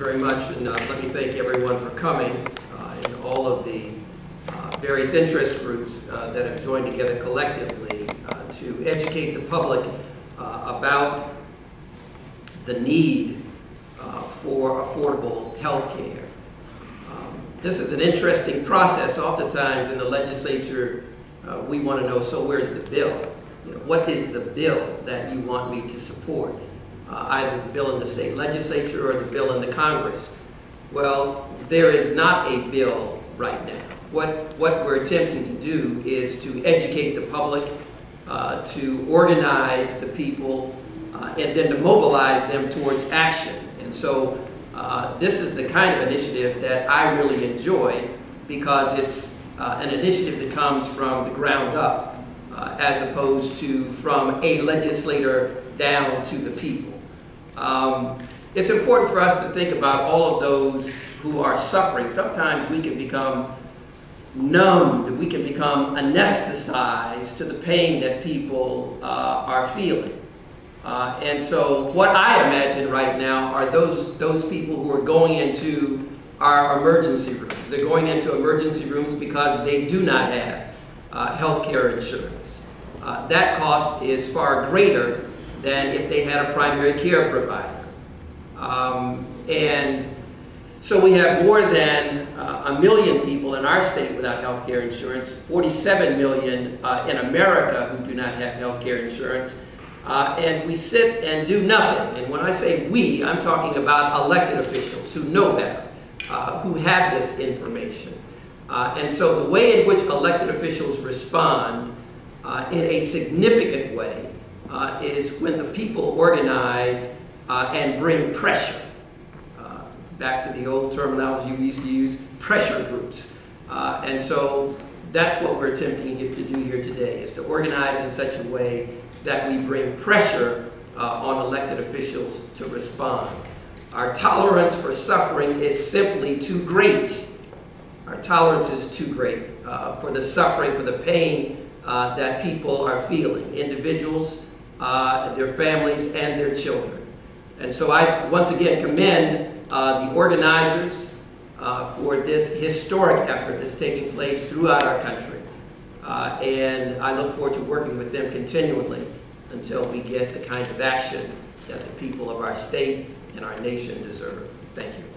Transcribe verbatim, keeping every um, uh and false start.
very much, and uh, let me thank everyone for coming, uh, and all of the uh, various interest groups uh, that have joined together collectively uh, to educate the public uh, about the need uh, for affordable health care. Um, this is an interesting process. Oftentimes in the legislature, uh, we want to know, so where's the bill? You know, what is the bill that you want me to support? Uh, either the bill in the state legislature or the bill in the Congress. Well, there is not a bill right now. What, what we're attempting to do is to educate the public, uh, to organize the people, uh, and then to mobilize them towards action. And so uh, this is the kind of initiative that I really enjoy, because it's uh, an initiative that comes from the ground up, uh, as opposed to from a legislator down to the people. Um, it's important for us to think about all of those who are suffering. Sometimes we can become numbed, we can become anesthetized to the pain that people uh, are feeling. Uh, and so what I imagine right now are those, those people who are going into our emergency rooms. They're going into emergency rooms because they do not have uh, health care insurance. Uh, that cost is far greater than if they had a primary care provider. Um, and so we have more than uh, a million people in our state without health care insurance, forty-seven million uh, in America who do not have health care insurance, uh, and we sit and do nothing. And when I say we, I'm talking about elected officials who know better, uh, who have this information. Uh, and so the way in which elected officials respond uh, in a significant way Uh, is when the people organize uh, and bring pressure. Uh, back to the old terminology we used to use, pressure groups. Uh, and so that's what we're attempting to do here today, is to organize in such a way that we bring pressure uh, on elected officials to respond. Our tolerance for suffering is simply too great. Our tolerance is too great uh, for the suffering, for the pain uh, that people are feeling, individuals, Uh, their families, and their children. And so I once again commend uh, the organizers uh, for this historic effort that's taking place throughout our country. Uh, and I look forward to working with them continually until we get the kind of action that the people of our state and our nation deserve. Thank you.